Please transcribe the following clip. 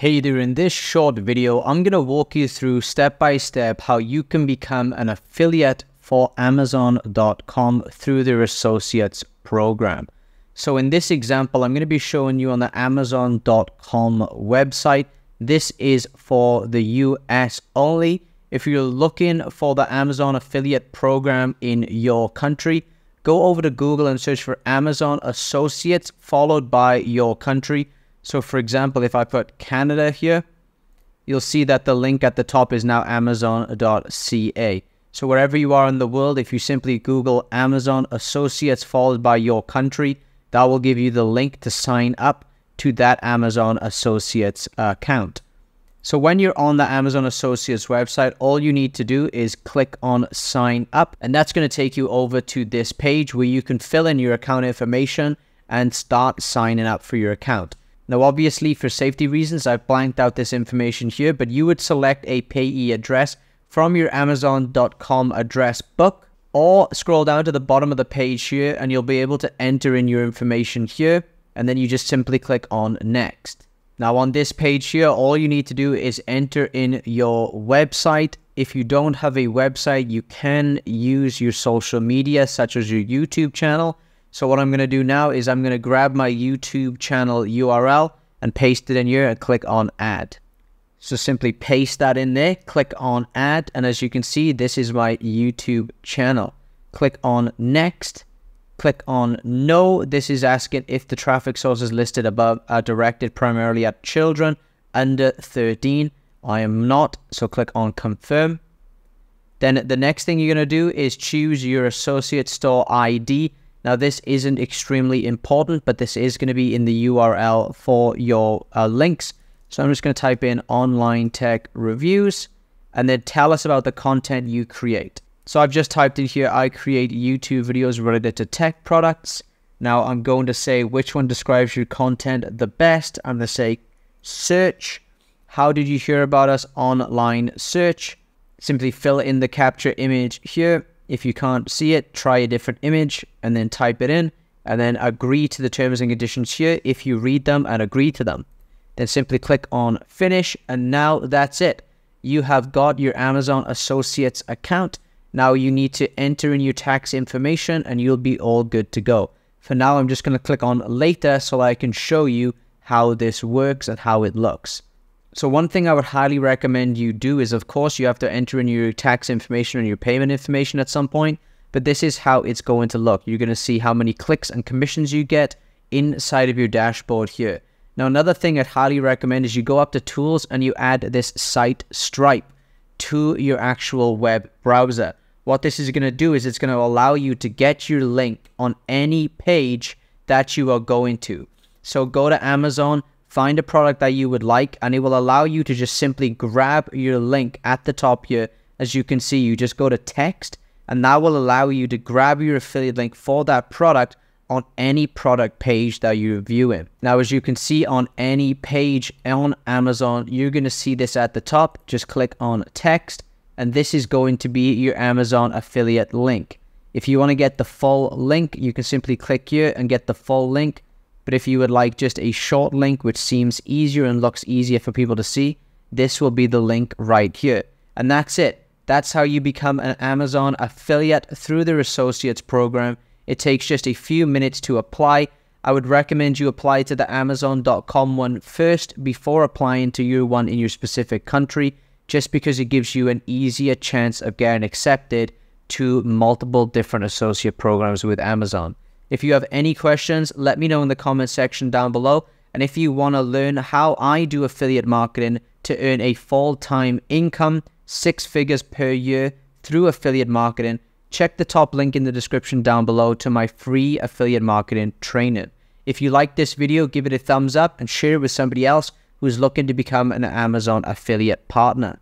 Hey there, in this short video, I'm going to walk you through step-by-step how you can become an affiliate for Amazon.com through their Associates program. So in this example, I'm going to be showing you on the Amazon.com website. This is for the US only. If you're looking for the Amazon affiliate program in your country, go over to Google and search for Amazon Associates followed by your country. So for example, if I put Canada here, you'll see that the link at the top is now amazon.ca. So wherever you are in the world, if you simply Google Amazon Associates followed by your country, that will give you the link to sign up to that Amazon Associates account. So when you're on the Amazon Associates website, all you need to do is click on sign up, and that's going to take you over to this page where you can fill in your account information and start signing up for your account. Now, obviously, for safety reasons, I've blanked out this information here, but you would select a payee address from your Amazon.com address book, or scroll down to the bottom of the page here, and you'll be able to enter in your information here, and then you just simply click on Next. Now, on this page here, all you need to do is enter in your website. If you don't have a website, you can use your social media, such as your YouTube channel. So what I'm going to do now is I'm going to grab my YouTube channel URL and paste it in here and click on add. So simply paste that in there, click on add. And as you can see, this is my YouTube channel. Click on next, click on no. This is asking if the traffic sources listed above are directed primarily at children under 13. I am not. So click on confirm. Then the next thing you're going to do is choose your associate store ID. Now, this isn't extremely important, but this is going to be in the URL for your links. So I'm just going to type in online tech reviews and then tell us about the content you create. So I've just typed in here, I create YouTube videos related to tech products. Now I'm going to say which one describes your content the best. I'm going to say search. How did you hear about us? Online search. Simply fill in the capture image here. If you can't see it, try a different image and then type it in, and then agree to the terms and conditions here if you read them and agree to them. Then simply click on finish, and now that's it. You have got your Amazon Associates account. Now you need to enter in your tax information and you'll be all good to go. For now, I'm just going to click on later so I can show you how this works and how it looks. So one thing I would highly recommend you do is, of course, you have to enter in your tax information and your payment information at some point, but this is how it's going to look. You're going to see how many clicks and commissions you get inside of your dashboard here. Now, another thing I'd highly recommend is you go up to tools and you add this site stripe to your actual web browser. What this is going to do is it's going to allow you to get your link on any page that you are going to. So go to Amazon, find a product that you would like, and it will allow you to just simply grab your link at the top here. As you can see, you just go to text, and that will allow you to grab your affiliate link for that product on any product page that you're viewing. Now, as you can see, on any page on Amazon, you're going to see this at the top. Just click on text, and this is going to be your Amazon affiliate link. If you want to get the full link, you can simply click here and get the full link. But if you would like just a short link, which seems easier and looks easier for people to see, this will be the link right here. And that's it. That's how you become an Amazon affiliate through their Associates program. It takes just a few minutes to apply. I would recommend you apply to the Amazon.com one first before applying to your one in your specific country, just because it gives you an easier chance of getting accepted to multiple different associate programs with Amazon. If you have any questions, let me know in the comment section down below. And if you want to learn how I do affiliate marketing to earn a full-time income, 6 figures per year through affiliate marketing, check the top link in the description down below to my free affiliate marketing training. If you like this video, give it a thumbs up and share it with somebody else who's looking to become an Amazon affiliate partner.